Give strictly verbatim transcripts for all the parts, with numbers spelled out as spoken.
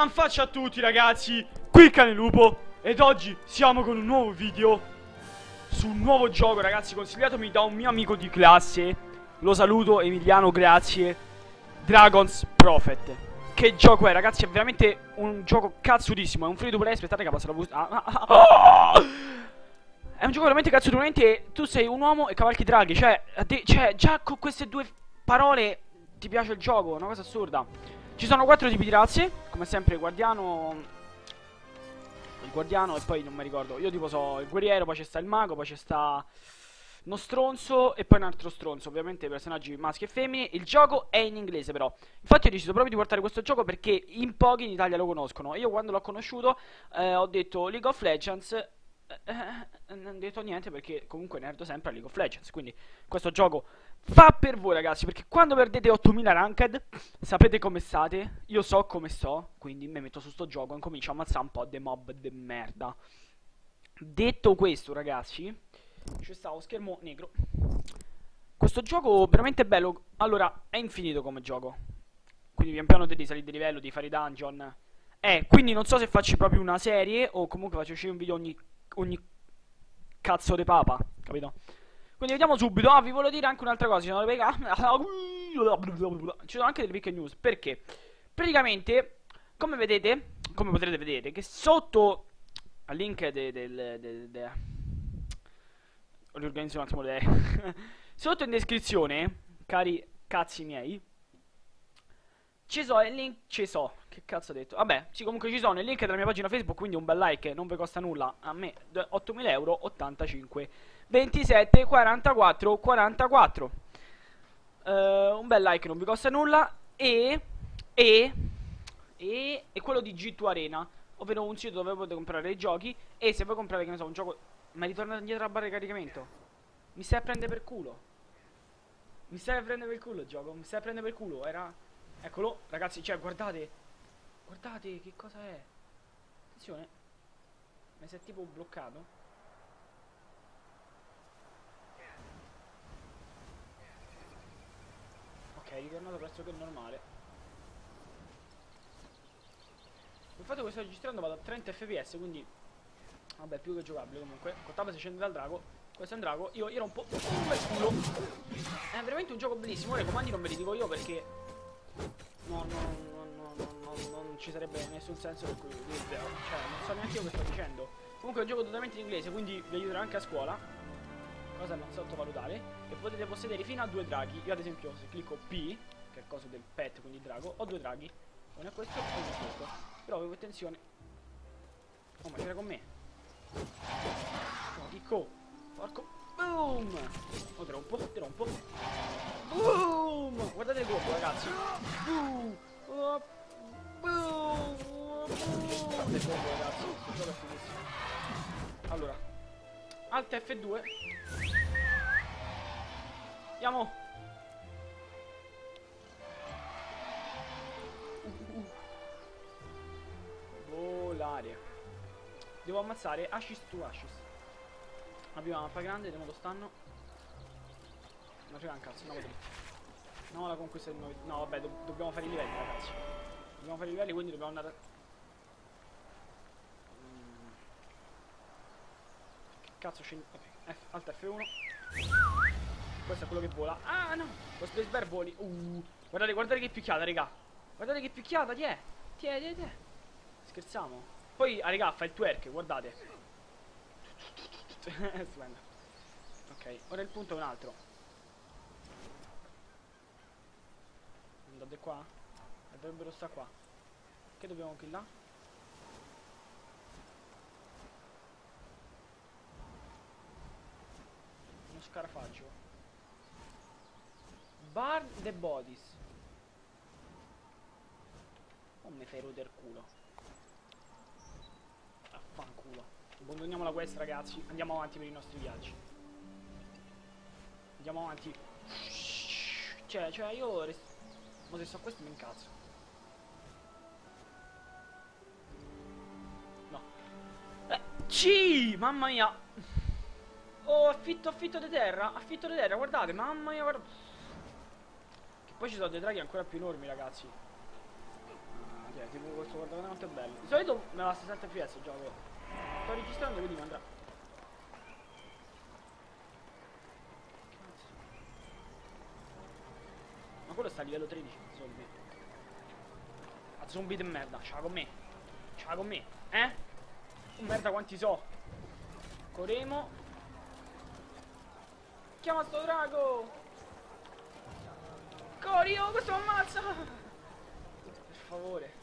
Anfaccia a tutti ragazzi, qui Canelupo ed oggi siamo con un nuovo video su un nuovo gioco ragazzi, consigliatomi da un mio amico di classe. Lo saluto Emiliano, grazie. Dragon's Prophet. Che gioco è ragazzi, è veramente un gioco cazzutissimo. È un free to play, aspettate che passa la voce. Ah, ah, ah. Oh! È un gioco veramente cazzuturamente e tu sei un uomo e cavalchi draghi. Cioè, cioè già con queste due parole ti piace il gioco, una cosa assurda. Ci sono quattro tipi di razze, come sempre il guardiano, il guardiano e poi non mi ricordo, io tipo so il guerriero, poi c'è sta il mago, poi c'è sta uno stronzo e poi un altro stronzo, ovviamente personaggi maschi e femmine. Il gioco è in inglese però, infatti ho deciso proprio di portare questo gioco perché in pochi in Italia lo conoscono. Io quando l'ho conosciuto eh, ho detto League of Legends, eh, non ho detto niente perché comunque nerdo sempre a League of Legends, quindi questo gioco fa per voi ragazzi, perché quando perdete ottomila ranked sapete come state. Io so come sto, quindi mi metto su sto gioco e comincio a ammazzare un po' de mob de merda. Detto questo ragazzi, c'è stato schermo negro. Questo gioco veramente bello. Allora, è infinito come gioco, quindi pian piano devi salire di livello, devi fare i dungeon. Eh, quindi non so se faccio proprio una serie o comunque faccio uscire un video ogni, ogni cazzo de papa, capito? Quindi vediamo subito. Ah, vi volevo dire anche un'altra cosa, ci sono, le... ci sono anche delle piccole news, perché praticamente, come vedete, come potrete vedere, che sotto al link del... De, de, de... riorganizzo un attimo le... sotto in descrizione, cari cazzi miei, ci so il link, ci so, che cazzo ho detto? Vabbè, sì, comunque ci sono il link della mia pagina Facebook, quindi un bel like, non vi costa nulla, a me ottomila euro, ottantacinque ventisette quarantaquattro quarantaquattro. uh, Un bel like non vi costa nulla. E E E E quello di G due Arena, ovvero un sito dove potete comprare i giochi. E se voi comprate, che ne so, un gioco, ma ritornate indietro a barra di caricamento. Mi stai a prendere per culo. Mi stai a prendere per culo il gioco. Mi stai a prendere per culo. Era... eccolo, ragazzi, cioè, guardate. Guardate, che cosa è. Attenzione. Mi si è tipo bloccato. Ok, è ritornato pressoché normale. Il fatto che sto registrando vado a trenta fps, quindi... vabbè, più che giocabile comunque. Contava se scende dal drago. Questo è un drago. Io, io rompo un bel culo. È veramente un gioco bellissimo. Ora i comandi non ve li dico io perché... No, no, no, no, no, no, no, non ci sarebbe nessun senso per cui video, cioè non so neanche io che sto dicendo. Comunque è un gioco totalmente in inglese, quindi vi aiuterà anche a scuola, cosa non sottovalutare. E potete possedere fino a due draghi. Io ad esempio se clicco P, che è cosa del pet, quindi drago, ho due draghi. Uno è questo e uno è questo. Però avevo attenzione. Oh, ma c'era con me. Clicco. Porco. Boom. Oh, te rompo, te rompo. Boom! Guardate il colpo ragazzi. Boom! Boom! Boom! Guardate il colpo ragazzi. Il gioco è finissimo. Allora, Alt F due. Andiamo. Volare. Devo ammazzare Ashes to Ashes. Abbiamo la mappa grande, vediamo dove stanno. Non c'era un cazzo, andiamo dritti. No, la conquista del nuovo... no, vabbè, do dobbiamo fare i livelli, ragazzi. Dobbiamo fare i livelli, quindi dobbiamo andare... Mm. Che cazzo scendi... Ok, F alta F uno. Questo è quello che vola. Ah, no! Lo space bar voli. Uh, guardate, guardate che picchiata, raga. Guardate che picchiata, ti è? Ti è, ti è, ti è. Scherziamo. Poi, ah, raga, fa il twerk, guardate. Stupendo. Ok, ora il punto è un altro. Andate qua? Dovrebbero sta qua. Che dobbiamo killare? Uno scarafaggio. Bar the bodies. Oh, mi fai rodere il culo. Affanculo. Abbandoniamo la quest ragazzi. Andiamo avanti per i nostri viaggi. Andiamo avanti. Cioè, cioè io... ma se so questo mi incazzo. No. Eh, ci, mamma mia. Oh, affitto, affitto di terra. Affitto di terra, guardate, mamma mia, guarda. Che poi ci sono dei draghi ancora più enormi, ragazzi. Ah, tipo questo, guardate, molto bello. Di solito me va a sessanta F P S il gioco. Sto registrando, quindi mi andrà. Ma quello sta a livello tredici, zombie. A zombie di merda, c'ha con me. C'ha con me, eh? Oh, merda quanti so. Coremo. Chiama sto drago. Corio, questo mi ammazza. Per favore.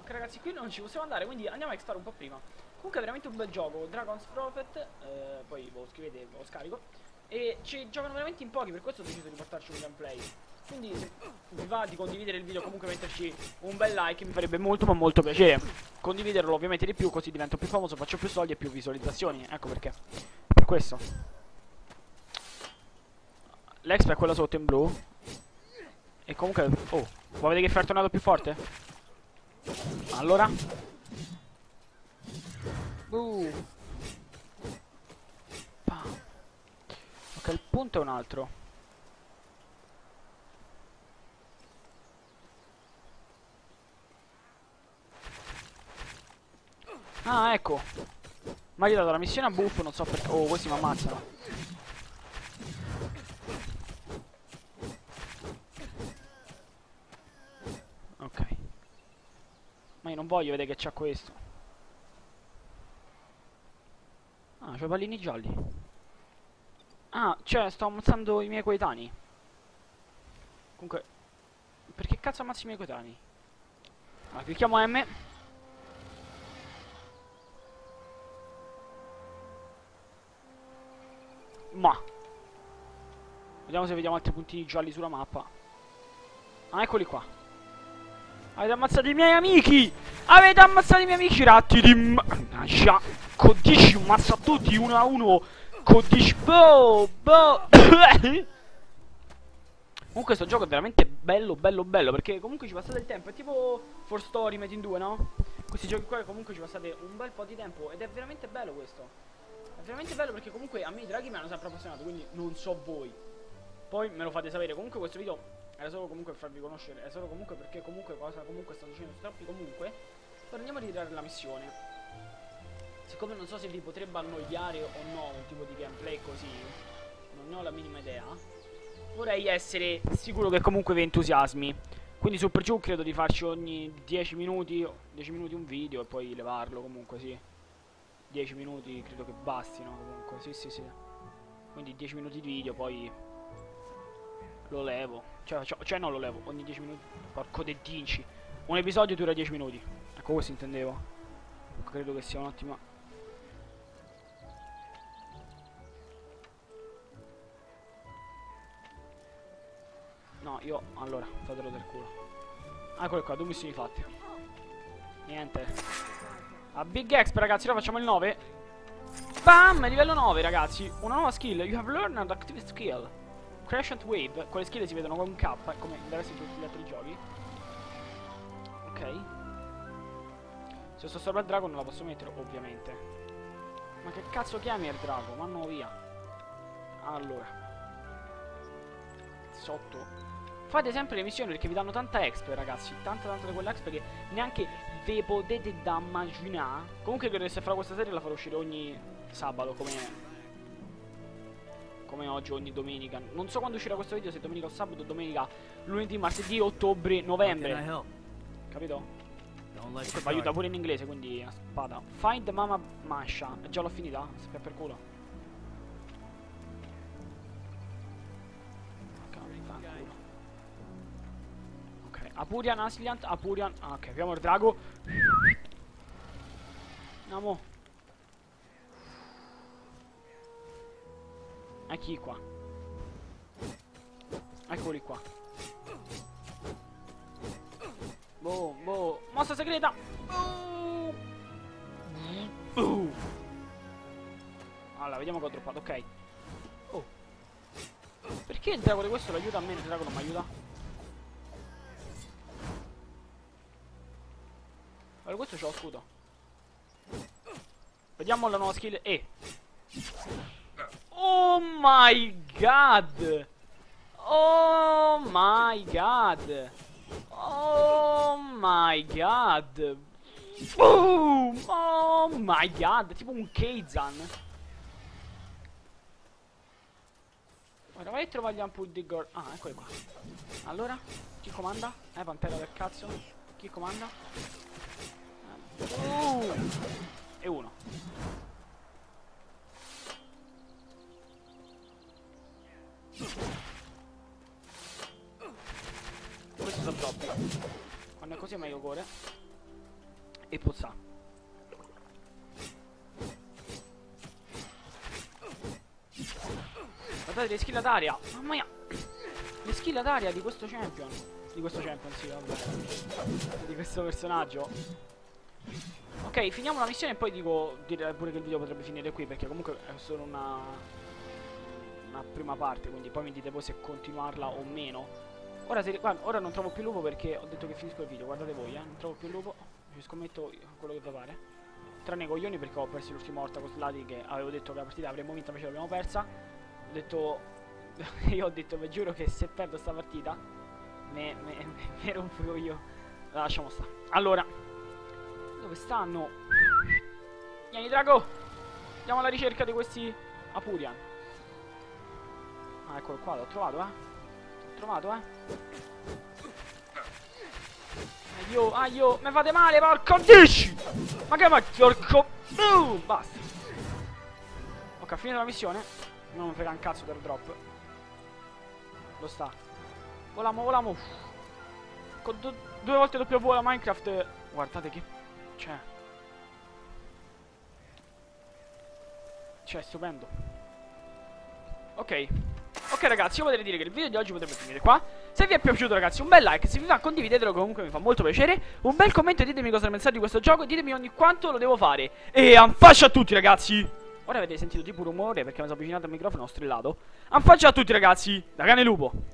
Ok ragazzi, qui non ci possiamo andare, quindi andiamo a explorare un po' prima. Comunque è veramente un bel gioco, Dragon's Prophet, eh, poi lo scrivete, lo scarico. E ci giocano veramente in pochi, per questo ho deciso di portarci un gameplay. Quindi se vi va di condividere il video, comunque metterci un bel like, mi farebbe molto ma molto piacere. Condividerlo ovviamente di più, così divento più famoso, faccio più soldi e più visualizzazioni. Ecco perché. Per questo. L'exp è quella sotto in blu. E comunque... Oh, vuoi vedere che fa il tornado più forte? Allora... Uh. Ok, il punto è un altro. Ah, ecco. Ma gli ho dato la missione a buffo, non so perché... Oh, questi mi ammazzano. Ma io non voglio vedere che c'ha questo. Ah, c'ho i pallini gialli. Ah, cioè sto ammazzando i miei coetanei. Comunque, perché cazzo ammazzi i miei coetanei? Allora, clicchiamo M. Ma vediamo se vediamo altri puntini gialli sulla mappa. Ah, eccoli qua. Avete ammazzato i miei amici! Avete ammazzato i miei amici ratti di mannaggia! Codici, ammazza tutti uno a uno! Codici, boh, boh! Comunque sto gioco è veramente bello, bello, bello, perché comunque ci passate il tempo, è tipo For Story, Made in due, no? Questi giochi qua comunque ci passate un bel po' di tempo, ed è veramente bello questo. È veramente bello perché comunque a me i draghi mi hanno sempre appassionato, quindi non so voi. Poi me lo fate sapere, comunque questo video... Era solo comunque per farvi conoscere, è solo comunque perché comunque cosa comunque stanno dicendo troppi comunque. Ora andiamo a ritirare la missione. Siccome non so se vi potrebbe annoiare o no un tipo di gameplay così, non ne ho la minima idea. Vorrei essere sicuro che comunque vi entusiasmi. Quindi su per giù credo di farci ogni dieci minuti, dieci minuti un video e poi levarlo comunque, sì. dieci minuti credo che bastino comunque, sì sì sì. Quindi dieci minuti di video poi... Lo levo, cioè, cioè, cioè no lo levo, ogni dieci minuti, porco dei dinci. Un episodio dura dieci minuti, ecco questo intendevo. Credo che sia un'ottima. No, io, allora, fatelo del culo. Ah, eccolo qua, due missioni fatte. Niente. A Big Exp ragazzi, ora facciamo il nove. Bam, livello nove ragazzi. Una nuova skill, you have learned active skill Crescent Wave, quelle skill si vedono con K, come del resto di tutti gli altri giochi. Ok. Se sto sopra il drago non la posso mettere, ovviamente. Ma che cazzo chiami il drago? Vanno via. Allora. Sotto. Fate sempre le missioni perché vi danno tanta exp, ragazzi. Tanta tanta di quella exp che neanche ve potete da immaginare. Comunque credo che se farò questa serie la farò uscire ogni sabato, come... come oggi, ogni domenica. Non so quando uscirà questo video, se domenica o sabato, domenica, lunedì, martedì, ottobre, novembre. Capito? Questo mi aiuta pure in inglese, quindi una spada. Find Mama Masha. Già l'ho finita? Sempre per culo. Ok, Apurian Assailant, Apurian... Ah, ok, abbiamo il drago. Andiamo. Ecchi qua. Eccoli qua. Boh, boh. Mossa segreta. Oh. Oh. Allora, vediamo che ho droppato. Ok. Oh. Perché il drago di questo l'aiuta a me? Il drago non mi aiuta. Allora, questo c'ho lo scudo. Vediamo la nuova skill. E. Oh my god! Oh my god! Oh my god! Boom! Oh my god, tipo un Keizan. Ora vai e troviamo un put di gol. Ah, eccolo qua. Allora, chi comanda? Eh, Pantera del cazzo. Chi comanda? Uh, e uno. Questo sono troppi. Quando è così è meglio cuore. E pozza. Guardate le skill d'aria. Mamma mia. Le skill d'aria di questo champion. Di questo champion, sì, vabbè. Di questo personaggio. Ok, finiamo la missione e poi dico direi pure che il video potrebbe finire qui, perché comunque è solo una, una prima parte, quindi poi mi dite voi se continuarla o meno. Ora, se, guarda, ora non trovo più lupo perché ho detto che finisco il video, guardate voi, eh. Non trovo più lupo. Ci scommetto quello che vi pare, tranne i coglioni, perché ho perso l'ultima volta con Slati, che avevo detto che la partita avremmo vinta, invece l'abbiamo persa. Ho detto io ho detto vi giuro che se perdo sta partita me, me, me, me rompo io. La lasciamo stare. Allora, dove stanno? Vieni drago, andiamo alla ricerca di questi Apurian. Ah, eccolo qua, l'ho trovato, eh. L'ho trovato, eh. Io, ah io, mi fate male, porco dici! Ma che ma porco... Uh, basta. Ok, finita la missione. Non mi frega un cazzo del drop. Lo sta. Volamo, volamo. Con do, due volte doppio vola Minecraft. Guardate che... Cioè... Cioè, è stupendo. Ok. Ok ragazzi, io vorrei dire che il video di oggi potrebbe finire qua. Se vi è piaciuto ragazzi un bel like, se vi va condividetelo, comunque mi fa molto piacere. Un bel commento e ditemi cosa ne pensate di questo gioco, ditemi ogni quanto lo devo fare. E anfascia a tutti ragazzi. Ora avete sentito tipo rumore perché mi sono avvicinato al microfono e ho strillato. Anfascia a tutti ragazzi, da Canelupo.